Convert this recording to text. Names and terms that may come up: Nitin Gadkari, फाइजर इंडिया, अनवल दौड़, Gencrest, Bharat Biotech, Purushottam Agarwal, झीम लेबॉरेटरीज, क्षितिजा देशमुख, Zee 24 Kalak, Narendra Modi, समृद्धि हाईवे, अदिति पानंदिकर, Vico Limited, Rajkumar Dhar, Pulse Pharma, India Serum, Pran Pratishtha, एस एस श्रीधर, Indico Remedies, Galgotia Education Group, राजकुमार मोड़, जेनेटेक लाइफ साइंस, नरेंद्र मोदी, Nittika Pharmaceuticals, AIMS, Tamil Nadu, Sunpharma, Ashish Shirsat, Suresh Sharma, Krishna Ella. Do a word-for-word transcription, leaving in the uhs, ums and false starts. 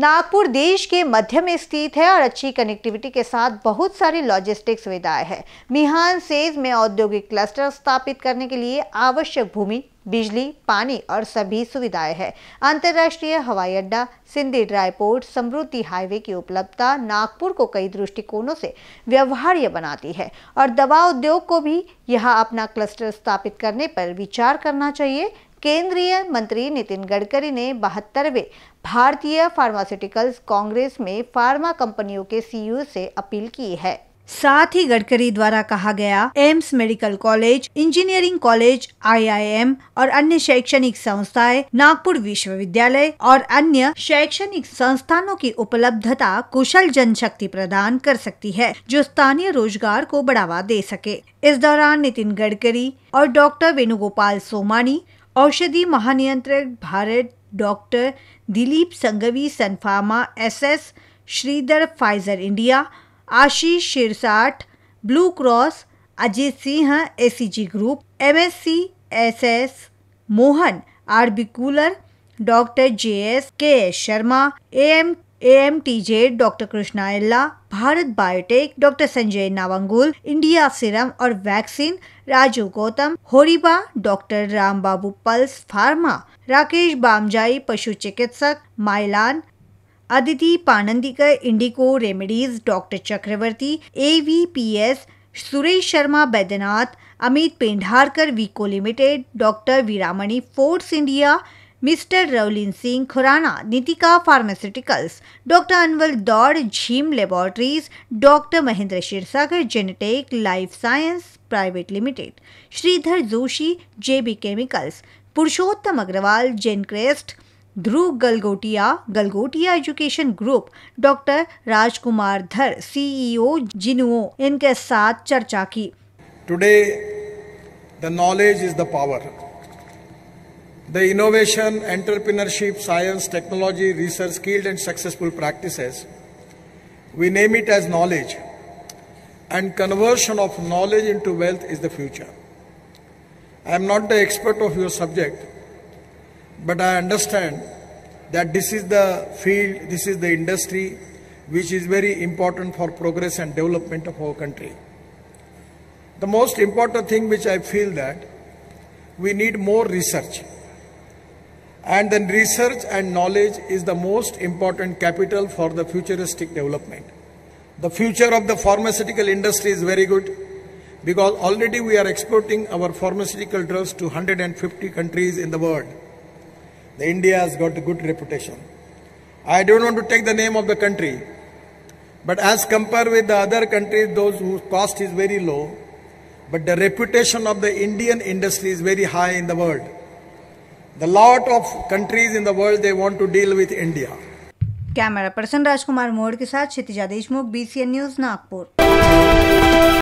नागपुर देश के मध्य में स्थित है और अच्छी कनेक्टिविटी के साथ बहुत सारी लॉजिस्टिक सुविधाएं हैं। मिहान सेज में औद्योगिक क्लस्टर स्थापित करने के लिए आवश्यक भूमि, बिजली, पानी और सभी सुविधाएं हैं। अंतर्राष्ट्रीय हवाई अड्डा, Sindi dry port, समृद्धि हाईवे की उपलब्धता नागपुर को कई दृष्टिकोणों से व्यवहार्य बनाती है और दवा उद्योग को भी यहाँ अपना क्लस्टर स्थापित करने पर विचार करना चाहिए। केंद्रीय मंत्री नितिन गडकरी ने बहत्तरवें भारतीय फार्मास्यूटिकल्स कांग्रेस में फार्मा कंपनियों के सीईओ से अपील की है। साथ ही गडकरी द्वारा कहा गया AIIMS medical college, engineering college, I I M और अन्य शैक्षणिक संस्थाएं, नागपुर विश्वविद्यालय और अन्य शैक्षणिक संस्थानों की उपलब्धता कुशल जनशक्ति प्रदान कर सकती है जो स्थानीय रोजगार को बढ़ावा दे सके। इस दौरान नितिन गडकरी और डॉक्टर वेणुगोपाल सोमानी, औषधि महानियंत्रक Bharat, doctor Dilip Sanghvi Sun Pharma, एस एस श्रीधर फाइजर इंडिया, Ashish Shirsat blue cross, Ajit Singh A C G group, M S C S S Mohan आर्बिकुलर, doctor J S K S Sharma, A M T J doctor Krishna Ella, Bharat biotech, doctor Sanjay Navangul, India serum और vaccine, Raju Gautam, Horiba, doctor Ram Babu, pulse pharma, Rakesh Bamzai पशु चिकित्सक, Mylan, अदिति पानंदिकर, IndiGo Remedies, doctor Chakraborty, A V P S, Suresh Sharma, Baidyanath, Amit Pendharkar, Vicco limited, doctor Veeramani, forts India, mister Ravleen Singh Khurana, Nitika pharmaceuticals, doctor अनवल दौड़, झीम लेबॉरेटरीज, doctor Mahendra Shirsagar, जेनेटेक लाइफ साइंस private limited, Sridhar Joshi, J B chemicals, Purushottam Agarwal, जेनक्रेस्ट, Dhruv Galgotia, Galgotia education group, doctor Rajkumar Dhar, C E O जिनुओ, इनके साथ चर्चा की। Today the knowledge is the power. The innovation, entrepreneurship, science, technology, research, skilled and successful practices, we name it as knowledge, and conversion of knowledge into wealth is the future. I am not the expert of your subject, but I understand that this is the field, this is the industry which is very important for progress and development of our country. The most important thing which I feel that we need more research. And then research and knowledge is the most important capital for the futuristic development. The future of the pharmaceutical industry is very good because already we are exporting our pharmaceutical drugs to one hundred fifty countries in the world. The India has got a good reputation. I don't want to take the name of the country, but as compared with the other countries, those whose cost is very low, but the reputation of the Indian industry is very high in the world. The lot of countries in the world they want to deal with India. Camera person राजकुमार मोड़ के साथ क्षितिजा देशमुख, B C N news Nagpur.